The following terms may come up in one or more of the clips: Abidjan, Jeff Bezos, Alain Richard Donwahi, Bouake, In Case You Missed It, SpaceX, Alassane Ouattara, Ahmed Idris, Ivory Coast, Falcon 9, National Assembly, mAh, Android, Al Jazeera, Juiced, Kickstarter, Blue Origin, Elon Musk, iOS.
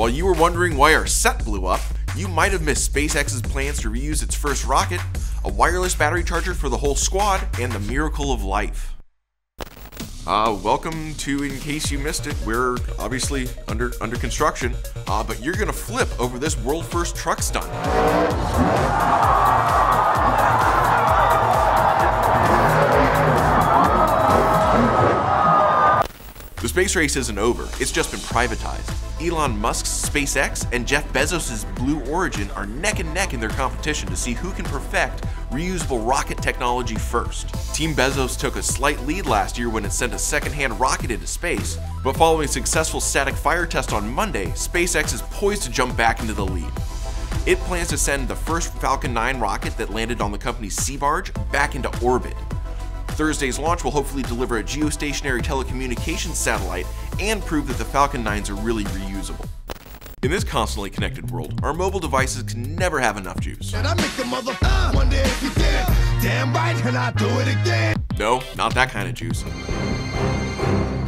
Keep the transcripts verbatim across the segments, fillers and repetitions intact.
While you were wondering why our set blew up, you might have missed SpaceX's plans to reuse its first rocket, a wireless battery charger for the whole squad, and the miracle of life. Uh, welcome to In Case You Missed It. We're obviously under under construction, uh, but you're gonna flip over this world first truck stunt. The space race isn't over, it's just been privatized. Elon Musk's SpaceX and Jeff Bezos' Blue Origin are neck and neck in their competition to see who can perfect reusable rocket technology first. Team Bezos took a slight lead last year when it sent a second-hand rocket into space, but following a successful static fire test on Monday, SpaceX is poised to jump back into the lead. It plans to send the first Falcon nine rocket that landed on the company's Sea Barge back into orbit. Thursday's launch will hopefully deliver a geostationary telecommunications satellite and prove that the Falcon nines are really reusable. In this constantly connected world, our mobile devices can never have enough juice. And I make the mother uh, one day if you dare, damn right, can I do it again? No, not that kind of juice.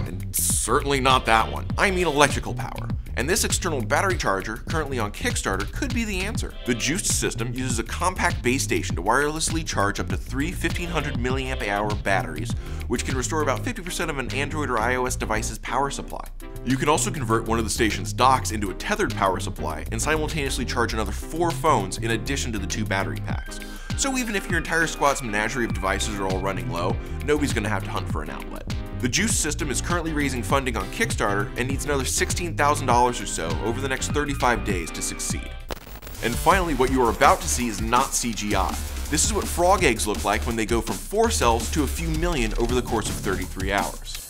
And certainly not that one. I mean electrical power. And this external battery charger, currently on Kickstarter, could be the answer. The Juiced system uses a compact base station to wirelessly charge up to three fifteen hundred milliamp hour batteries, which can restore about fifty percent of an Android or iOS device's power supply. You can also convert one of the station's docks into a tethered power supply and simultaneously charge another four phones in addition to the two battery packs. So even if your entire squad's menagerie of devices are all running low, nobody's gonna have to hunt for an outlet. The Juiced system is currently raising funding on Kickstarter and needs another sixteen thousand dollars or so over the next thirty-five days to succeed. And finally, what you are about to see is not C G I. This is what frog eggs look like when they go from four cells to a few million over the course of thirty-three hours.